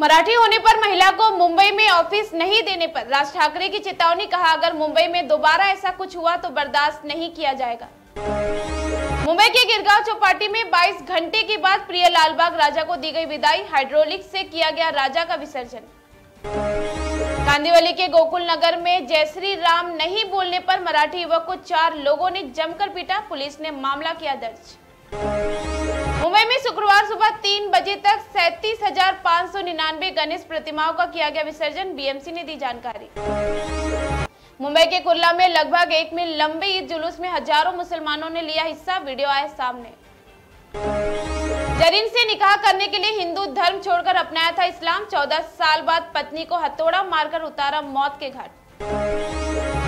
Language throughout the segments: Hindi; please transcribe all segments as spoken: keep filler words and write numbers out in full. मराठी होने पर महिला को मुंबई में ऑफिस नहीं देने पर राज ठाकरे की चेतावनी, कहा अगर मुंबई में दोबारा ऐसा कुछ हुआ तो बर्दाश्त नहीं किया जाएगा। मुंबई के गिरगांव चौपाटी में बाईस घंटे के बाद प्रिय लालबाग राजा को दी गई विदाई, हाइड्रोलिक से किया गया राजा का विसर्जन। कांदिवली के गोकुल नगर में जय श्री राम नहीं बोलने पर मराठी युवक को चार लोगों ने जमकर पीटा, पुलिस ने मामला किया दर्ज। मुंबई में शुक्रवार सुबह तीन बजे तक सैंतीस हजार पाँच सौ निन्यानवे गणेश प्रतिमाओं का किया गया विसर्जन, बीएमसी ने दी जानकारी। मुंबई के कुर्ला में लगभग एक मील लंबे ईद जुलूस में हजारों मुसलमानों ने लिया हिस्सा, वीडियो आए सामने। जरीन से निकाह करने के लिए हिंदू धर्म छोड़कर अपनाया था इस्लाम, चौदह साल बाद पत्नी को हथौड़ा मारकर उतारा मौत के घाट।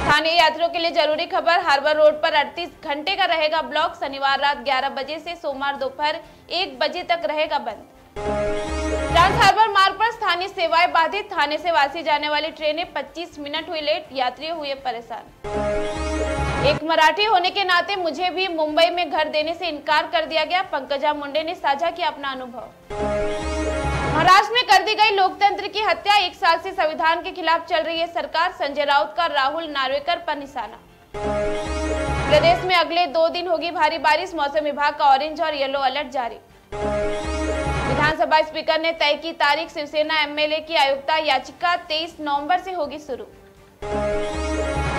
स्थानीय यात्रियों के लिए जरूरी खबर, हार्बर रोड पर अड़तीस घंटे का रहेगा ब्लॉक, शनिवार रात ग्यारह बजे से सोमवार दोपहर एक बजे तक रहेगा बंद। ट्रांस हार्बर मार्ग पर स्थानीय सेवाएं बाधित, थाने से वासी जाने वाली ट्रेनें पच्चीस मिनट हुई लेट, यात्री हुए परेशान। एक मराठी होने के नाते मुझे भी मुंबई में घर देने से इनकार कर दिया गया, पंकजा मुंडे ने साझा किया अपना अनुभव। महाराष्ट्र में कर दी गई लोकतंत्र की हत्या, एक साल से संविधान के खिलाफ चल रही है सरकार, संजय राउत का राहुल नार्वेकर पर निशाना। प्रदेश में अगले दो दिन होगी भारी बारिश, मौसम विभाग का ऑरेंज और येलो अलर्ट जारी। विधानसभा स्पीकर ने तय की तारीख, शिवसेना एमएलए की आयुक्ता याचिका तेईस नवंबर से होगी शुरू।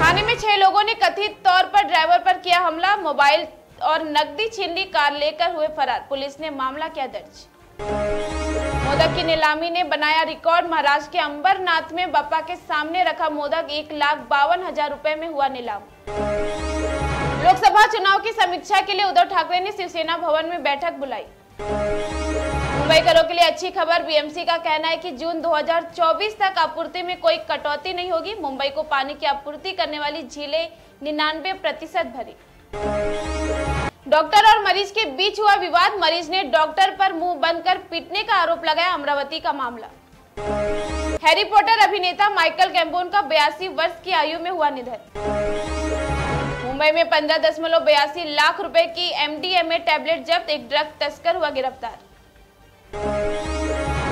थाने में छह लोगों ने कथित तौर पर ड्राइवर पर किया हमला, मोबाइल और नकदी छीन ली, कार लेकर हुए फरार, पुलिस ने मामला किया दर्ज। मोदक की नीलामी ने बनाया रिकॉर्ड, महाराष्ट्र के अंबरनाथ में बापा के सामने रखा मोदक, एक लाख बावन हजार रूपए में हुआ नीलाम। लोकसभा चुनाव की समीक्षा के लिए उद्धव ठाकरे ने शिवसेना भवन में बैठक बुलाई। मुंबई करों के लिए अच्छी खबर, बीएमसी का कहना है कि जून दो हजार चौबीस तक आपूर्ति में कोई कटौती नहीं होगी, मुंबई को पानी की आपूर्ति करने वाली झीलें निन्यानवे प्रतिशत भरी। डॉक्टर और मरीज के बीच हुआ विवाद, मरीज ने डॉक्टर पर मुंह बंद कर पीटने का आरोप लगाया, अमरावती का मामला। हैरी पॉटर अभिनेता माइकल गैम्बोन का बयासी वर्ष की आयु में हुआ निधन। मुंबई में पंद्रह दशमलव बयासी लाख रूपए की एमडीएमए टैबलेट जब्त, एक ड्रग तस्कर हुआ गिरफ्तार।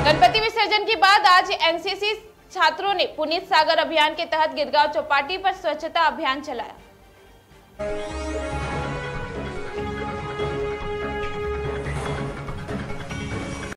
गणपति विसर्जन के बाद आज एनसीसी छात्रों ने पुनित सागर अभियान के तहत गिरगांव चौपाटी पर स्वच्छता अभियान चलाया।